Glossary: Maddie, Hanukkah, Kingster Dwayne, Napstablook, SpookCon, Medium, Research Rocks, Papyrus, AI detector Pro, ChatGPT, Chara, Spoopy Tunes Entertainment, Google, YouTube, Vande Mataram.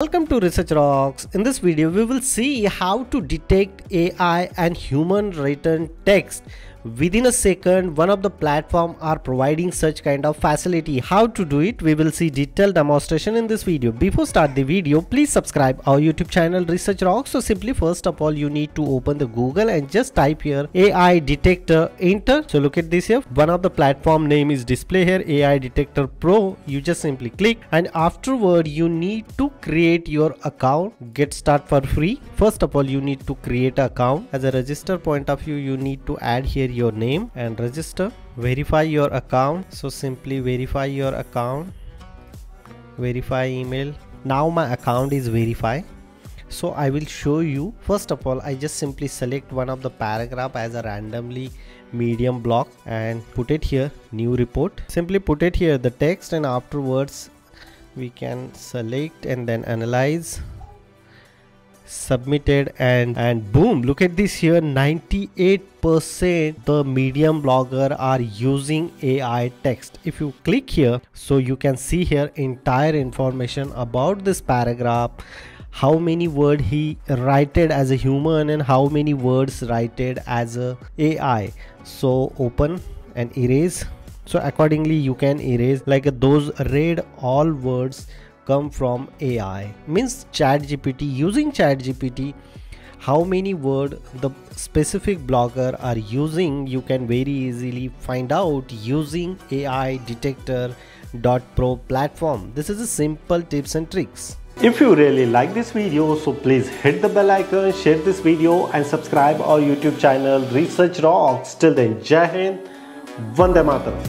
Welcome to Research Rocks. In this video, we will see how to detect AI and human written text. Within a second, one of the platforms are providing such kind of facility. How to do it? We will see detailed demonstration in this video. Before start the video, please subscribe our YouTube channel Research Rocks. So simply first of all, you need to open the Google and just type here AI detector, enter. So look at this here. One of the platform name is display here, AI detector Pro. You just simply click and afterward you need to create your account. Get start for free. First of all, you need to create an account. As a register point of view, you need to add here your name and register, verify your account. So simply verify your account, verify email. Now my account is verified, so I will show you. First of all, I just simply select one of the paragraph as a randomly medium block and put it here, new report. Simply put it here the text and afterwards we can select and then analyze, submitted, and boom, look at this here. 98% the Medium blogger are using AI text. If you click here, so you can see here entire information about this paragraph, how many word he writed as a human and how many words writed as a AI. So open and erase. So accordingly you can erase, like those read all words come from AI, means ChatGPT. Using ChatGPT, how many word the specific blogger are using, you can very easily find out using AI detector.pro platform. This is a simple tips and tricks. If you really like this video, so please hit the bell icon, share this video and subscribe our YouTube channel Research Rocks. Till then, Jai Hind, Vande Mataram.